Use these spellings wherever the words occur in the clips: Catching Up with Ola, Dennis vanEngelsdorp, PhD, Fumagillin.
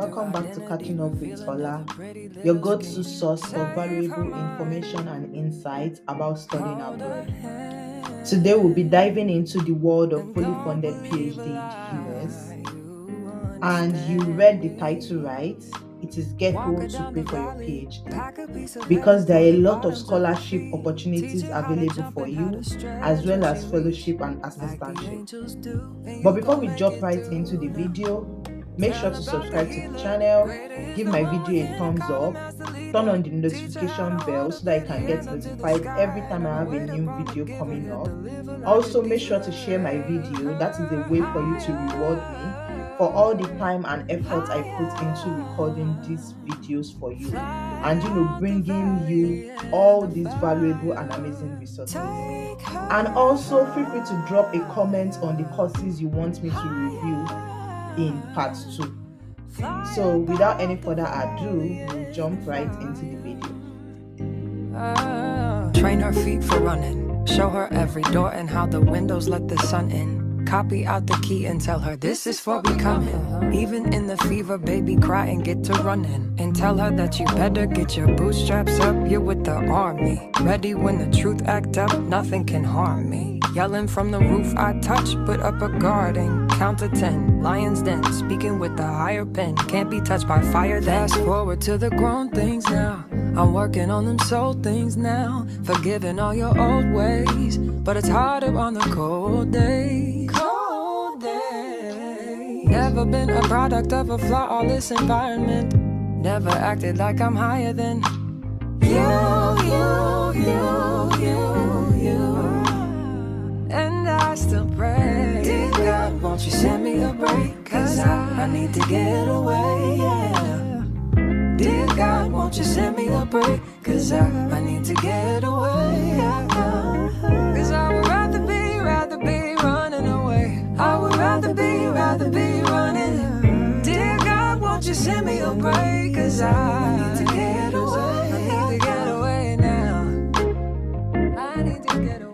welcome back to Catching Up with Ola, your go-to source for valuable information and insights about studying abroad. Today we'll be diving into the world of fully funded PhD in the US. And you read the title right, it is get home to pay for your PhD, because there are a lot of scholarship opportunities available for you, as well as fellowship and assistantship. But before we jump right into the video, make sure to subscribe to the channel, give my video a thumbs up, turn on the notification bell so that I can get notified every time I have a new video coming up. Also make sure to share my video, that is a way for you to reward me for all the time and effort I put into recording these videos for you, and bringing you all these valuable and amazing resources. And also feel free to drop a comment on the courses you want me to review in part 2. So without any further ado, we'll jump right into the video. Train her feet for running, show her every door and how the windows let the sun in. Copy out the key and tell her this is for becoming. Even in the fever, baby, cry and get to running. And tell her that you better get your bootstraps up, you're with the army. Ready when the truth act up, nothing can harm me. Yelling from the roof I touch, put up a garden. Count to 10, lions den, speaking with the higher pen. Can't be touched by fire then. Fast forward to the grown things now. I'm working on them soul things now. Forgiving all your old ways, but it's harder on the cold days. Never been a product of a flawless environment. Never acted like I'm higher than you. And I still pray, dear God, won't you send me a break? 'Cause I need to get away, yeah. Dear God, won't you send me a break? 'Cause I need to get away, yeah. 'Cause I would rather be running away. I would rather be running. Dear God, won't you send me a break? 'Cause I need to get away. I need to get away now. I need to get away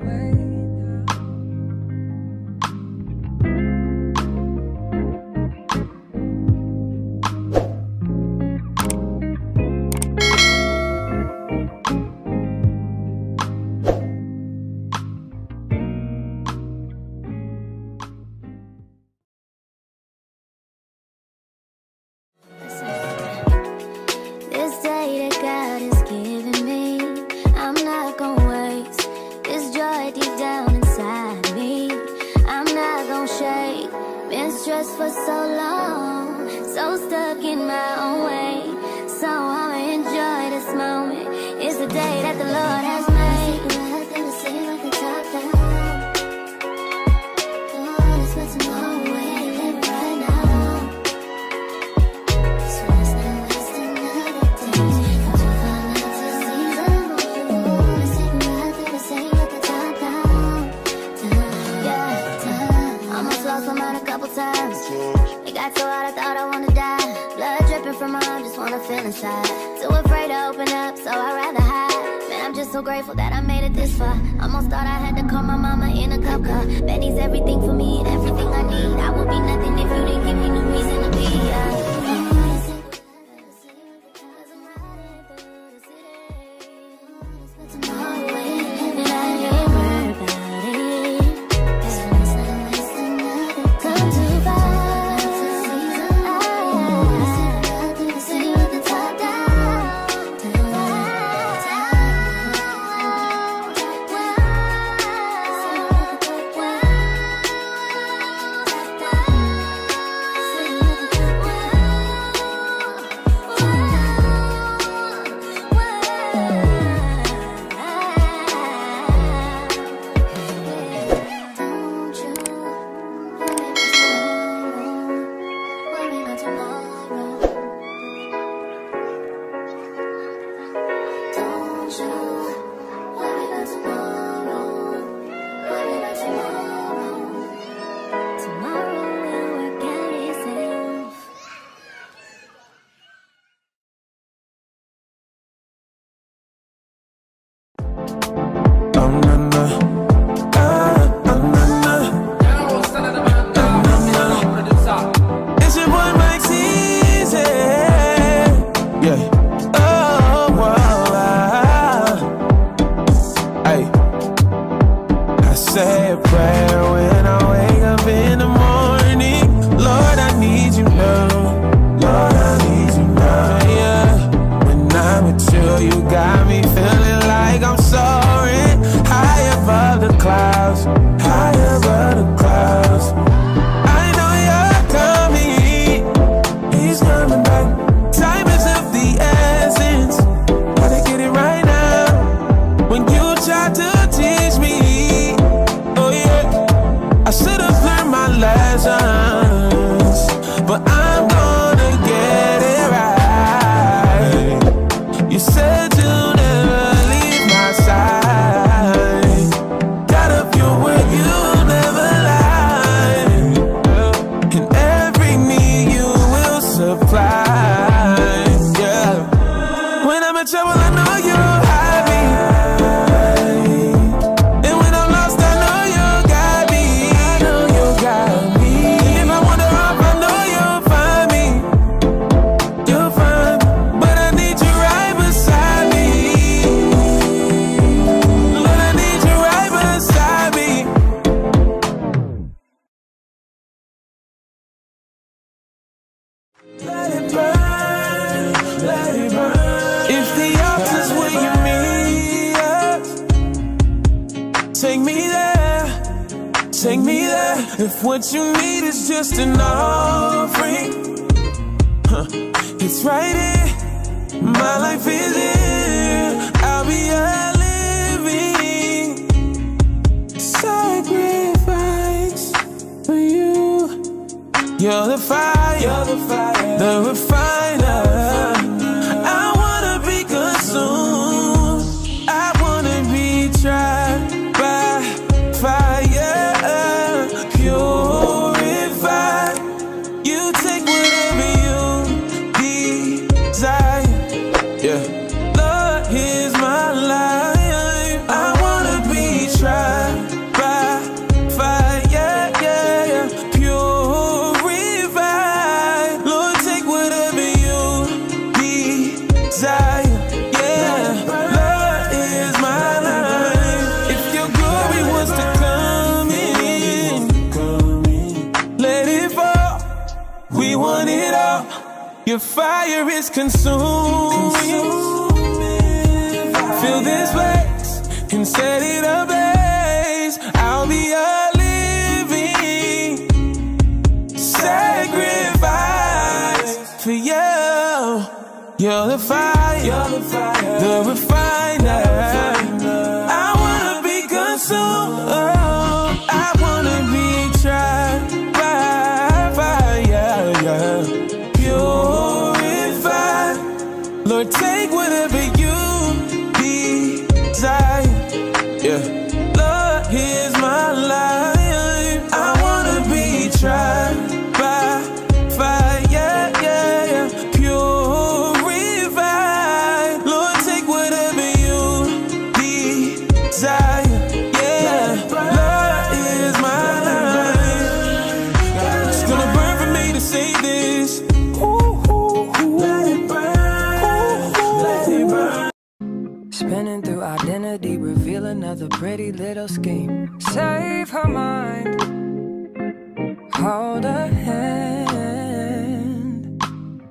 for so long, so stuck in my own way, so I'ma enjoy this moment. It's the day that the Lord has made. The Lord is what's more waiting right now, so let's not waste another day. Don't you fall out to see the moon? It's taking nothing to say at the top down, yeah, down. Almost lost my mind a couple times. It got so hot I thought I wanna die. Blood dripping from my arm, just wanna feel inside. Too afraid to open up, so I'd rather hide. Man, I'm just so grateful that I made it this far. Almost thought I had to call my mama in a cup car. Betty's everything for me and everything I need. I would be nothing if you didn't give me no reason to be. there when I wake up in the morning. Lord, I need you now. Lord, I need you now, yeah. When I'm with you, you got me feeling like I'm soaring high above the clouds, high above the clouds. I know you're coming, he's coming back. Time is of the essence, gotta get it right now. When you try to teach me, I should have learned my lessons, but I'm gonna get it right. You said you'll never leave my side, got up your word, you'll never lie, and every need you will supply, yeah. When I'm in trouble, I know you'll hide me. Take me there, take me there. If what you need is just an offering, it's right here. My life is here. I'll be a living sacrifice for you. You're the fire, the refiner. I wanna be consumed, I wanna be tried. Your fire is consuming. Fill this place and set it ablaze. I'll be a living sacrifice for you. You're the fire, the refiner. I wanna be consumed, oh, I wanna be tried by fire. Purified, Lord, take whatever you desire. Yeah, Lord, here's my life. I wanna be tried by fire. Yeah, yeah, yeah. Purified, Lord, take whatever you desire. Spinning through identity, reveal another pretty little scheme. Save her mind, hold her hand,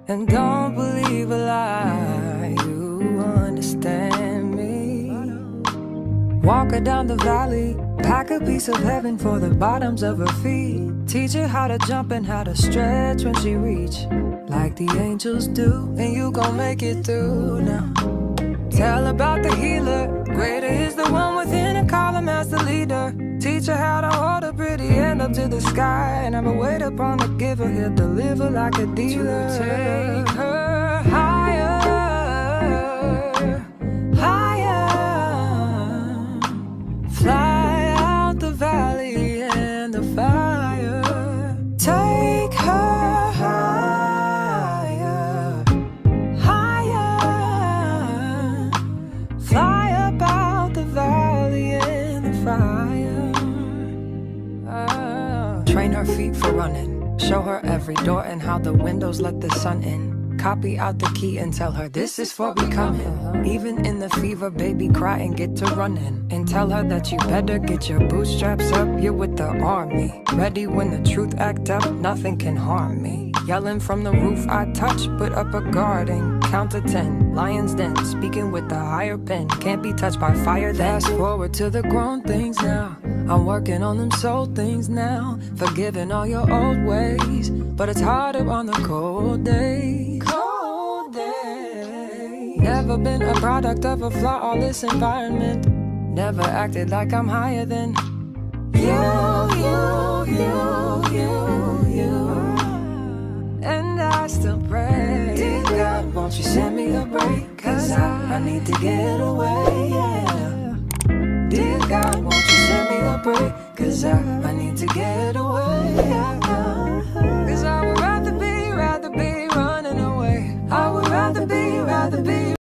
and don't believe a lie. You understand me. Walk her down the valley, pack a piece of heaven for the bottoms of her feet. Teach her how to jump and how to stretch when she reach, like the angels do, and you gon' make it through now. Tell about the healer, greater is the one within, and call him as the leader. Teach her how to hold her pretty hand up to the sky, and I'ma wait upon the giver, he'll deliver like a dealer. Take her higher, higher. Fly out the valley and the fire. Take her higher. Train her feet for running, show her every door and how the windows let the sun in. copy out the key and tell her this is for becoming. Even in the fever, baby, cry and get to running. And tell her that you better get your bootstraps up, you're with the army. Ready when the truth act up, nothing can harm me. Yelling from the roof, I touch, put up a guarding. Count to 10, lion's den, speaking with the higher pen. Can't be touched by fire then. Fast forward to the grown things now. I'm working on them soul things now. Forgiving all your old ways, but it's harder on the cold days. Cold days. Never been a product of a flawless environment. Never acted like I'm higher than you.